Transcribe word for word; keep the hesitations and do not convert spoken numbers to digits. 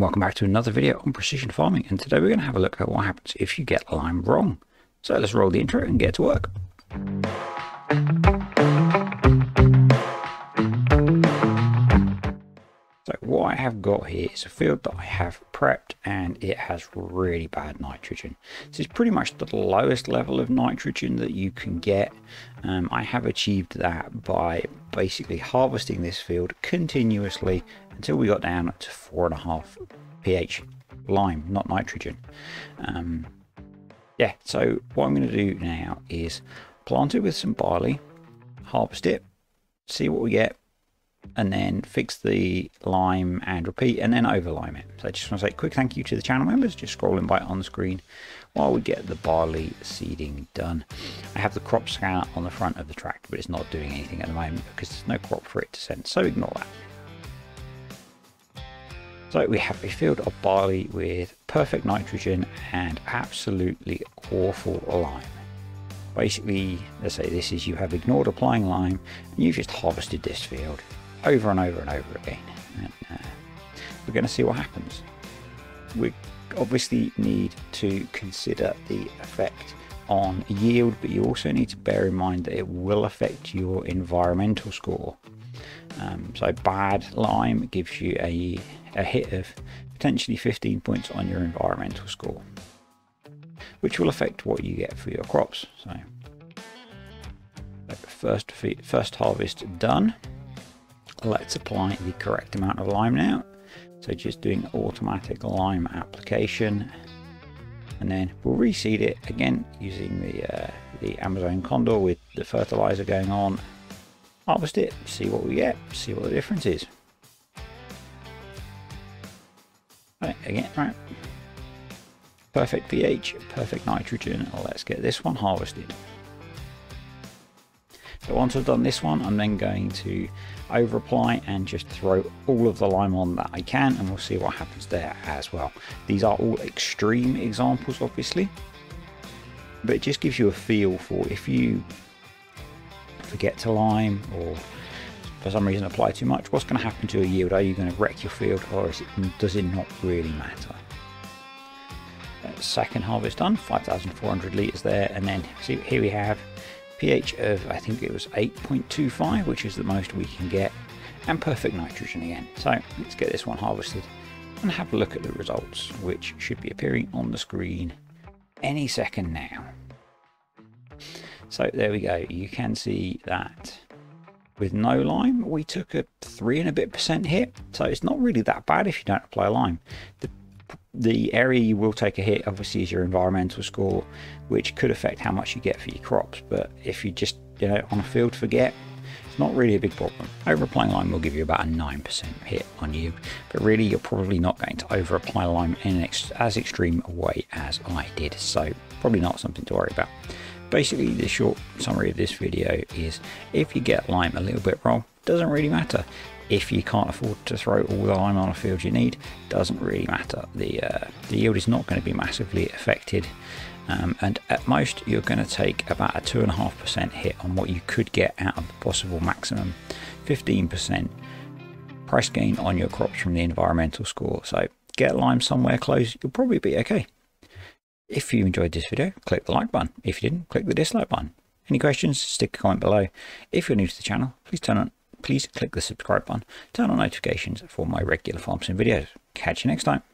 Welcome back to another video on precision farming, and today we're going to have a look at what happens if you get lime wrong. So let's roll the intro and get to work. So what I have got here is a field that I have prepped, and it has really bad nitrogen. This is pretty much the lowest level of nitrogen that you can get. Um, I have achieved that by basically harvesting this field continuously until we got down to four and a half pH lime, not nitrogen. Um, yeah, so what I'm going to do now is plant it with some barley, harvest it, see what we get, and then fix the lime and repeat, and then over lime it. So I just want to say a quick thank you to the channel members, just scrolling by on the screen while we get the barley seeding done. I have the crop scanner on the front of the tractor, but it's not doing anything at the moment because there's no crop for it to sense, so ignore that. So we have a field of barley with perfect nitrogen and absolutely awful lime. Basically, let's say this is you have ignored applying lime and you've just harvested this field over and over and over again. And, uh, we're going to see what happens. We obviously need to consider the effect on yield, but you also need to bear in mind that it will affect your environmental score. Um, so bad lime gives you a, a hit of potentially fifteen points on your environmental score, which will affect what you get for your crops. So first, first harvest done. Let's apply the correct amount of lime now. So just doing automatic lime application, and then we'll reseed it again using the uh, the Amazon Condor with the fertilizer going on. Harvest it, see what we get, see what the difference is. Right, again, right. Perfect pH, perfect nitrogen. Let's get this one harvested. So once I've done this one, I'm then going to over apply and just throw all of the lime on that I can, and we'll see what happens there as well. These are all extreme examples obviously, but it just gives you a feel for if you forget to lime or for some reason apply too much, what's going to happen to your yield? Are you going to wreck your field, or is it, does it not really matter? Second harvest done, five thousand four hundred litres there, and then see here we have pH of, I think it was eight point two five, which is the most we can get, and perfect nitrogen again. So let's get this one harvested and have a look at the results, which should be appearing on the screen any second now. So there we go, you can see that with no lime we took a three and a bit percent hit, so it's not really that bad if you don't apply lime. The The area you will take a hit obviously is your environmental score, which could affect how much you get for your crops, but if you just, you know, on a field forget, it's not really a big problem. Over applying lime will give you about a nine percent hit on you, but really you're probably not going to over apply lime in an ex as extreme a way as I did, so probably not something to worry about. Basically the short summary of this video is if you get lime a little bit wrong, doesn't really matter. If you can't afford to throw all the lime on a field you need, doesn't really matter. The, uh, the yield is not going to be massively affected, um, and at most you're going to take about a two and a half percent hit on what you could get out of the possible maximum fifteen percent price gain on your crops from the environmental score. So get lime somewhere close, you'll probably be okay. If you enjoyed this video, click the like button. If you didn't, click the dislike button. Any questions, stick a comment below. If you're new to the channel, please turn on Please click the subscribe button, turn on notifications for my regular farm sim videos. Catch you next time.